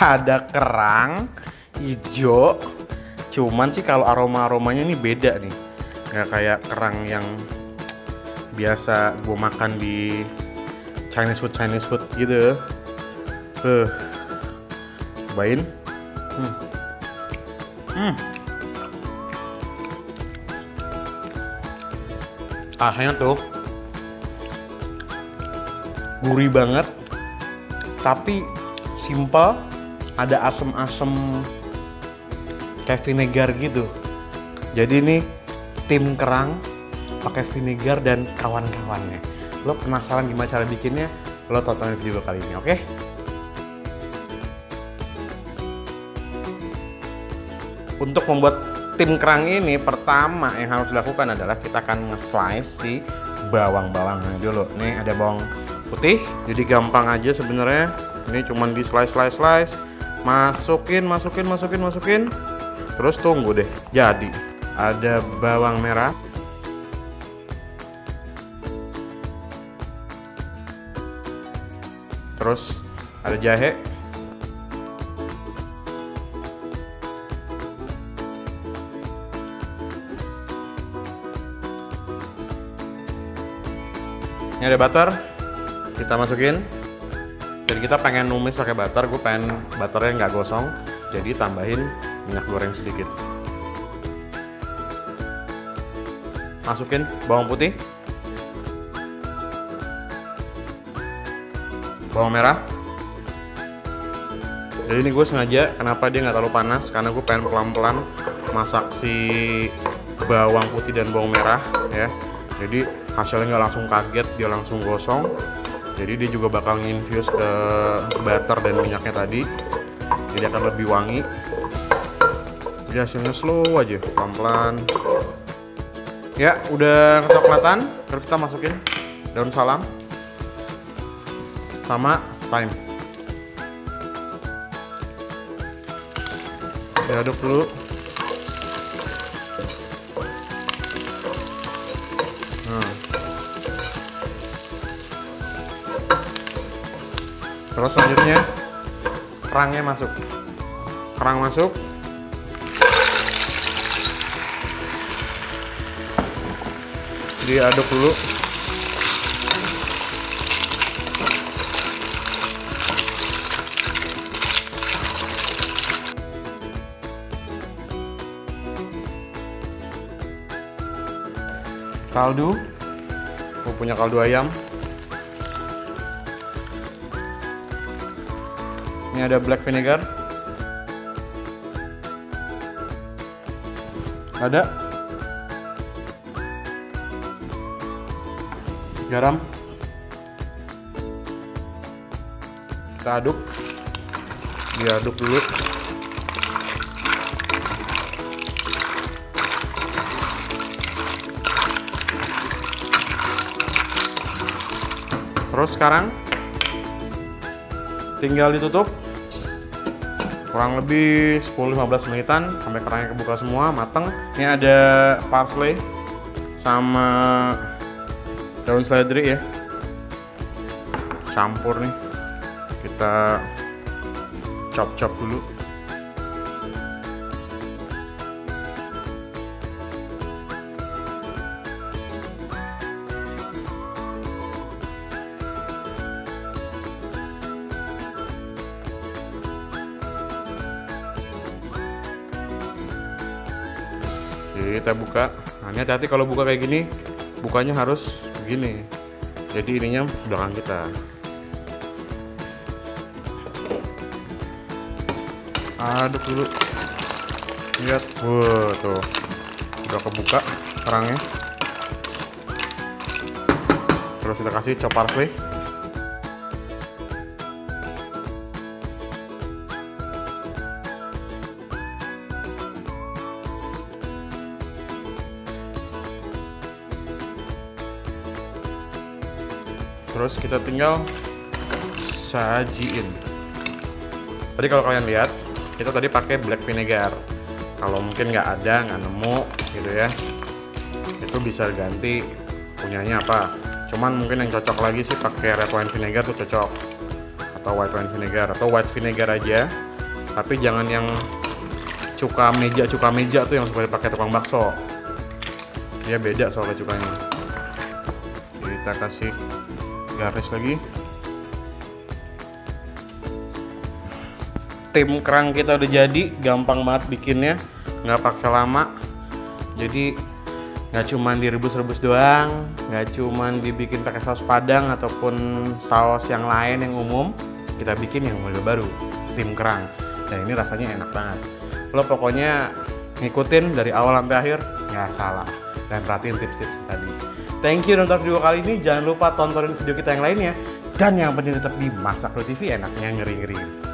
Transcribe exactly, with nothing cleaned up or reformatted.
ada kerang hijau. Cuman sih kalau aroma-aromanya ini beda nih, nggak kayak kerang yang biasa gue makan di Chinese food Chinese food gitu. Uh, cobain. Hmm. Hmm. Rasanya tuh gurih banget, tapi simple, ada asem-asem kayak vinegar gitu. Jadi ini tim kerang pakai vinegar dan kawan-kawannya. Lo penasaran gimana cara bikinnya? Lo tonton video kali ini, oke? Okay? Untuk membuat tim kerang ini, pertama yang harus dilakukan adalah kita akan nge-slice si bawang-bawangnya dulu. Nih ada bawang putih, jadi gampang aja sebenarnya. Ini cuman di slice slice slice, masukin masukin masukin masukin, terus tunggu deh. Jadi ada bawang merah, terus ada jahe. Ini ada butter, kita masukin. Jadi kita pengen numis pakai butter, gue pengen butternya nggak gosong, jadi tambahin minyak goreng sedikit. Masukin bawang putih, bawang merah. Jadi ini gue sengaja, kenapa dia nggak terlalu panas? Karena gue pengen pelan-pelan masak si bawang putih dan bawang merah, ya. Jadi hasilnya nggak langsung kaget, dia langsung gosong. Jadi dia juga bakal nginfuse ke butter dan minyaknya tadi, jadi akan lebih wangi. Jadi hasilnya slow aja, pelan-pelan. Ya udah kecoklatan, terus kita masukin daun salam sama thyme. Diaduk dulu. Terus selanjutnya kerangnya masuk, kerang masuk, diaduk dulu. Kaldu, aku punya kaldu ayam. Ini ada black vinegar, ada garam, kita aduk, diaduk dulu. Terus sekarang tinggal ditutup kurang lebih sepuluh sampai lima belas menitan sampai kerangnya kebuka semua, mateng. Ini ada parsley sama daun seledri ya, campur nih, kita chop-chop dulu. Kita buka. Nah, ini hati-hati kalau buka kayak gini, bukanya harus begini. Jadi ininya belakang kita. Aduk dulu. Lihat, wow, tuh udah kebuka kerangnya. Terus kita kasih chop parsley. Terus kita tinggal sajiin. Tadi kalau kalian lihat, kita tadi pakai black vinegar. Kalau mungkin nggak ada, nggak nemu gitu ya, itu bisa ganti punyanya apa. Cuman mungkin yang cocok lagi sih pakai red wine vinegar tuh cocok, atau white wine vinegar, atau white vinegar aja. tapi jangan yang cuka meja cuka meja tuh yang suka dipakai tukang bakso, dia beda soalnya cukanya. Jadi kita kasih garis lagi. Tim kerang kita udah jadi, gampang banget bikinnya, nggak pakai lama. Jadi nggak cuman direbus-rebus doang, nggak cuman dibikin pakai saus padang ataupun saus yang lain yang umum, kita bikin yang model baru, tim kerang. Dan ini rasanya enak banget. Lo pokoknya ngikutin dari awal sampai akhir, nggak salah. Dan perhatiin tips-tips tadi. Thank you nonton video kali ini. Jangan lupa tontonin video kita yang lainnya. Dan yang penting tetap di Masak T V, enaknya ngeri-ngeri.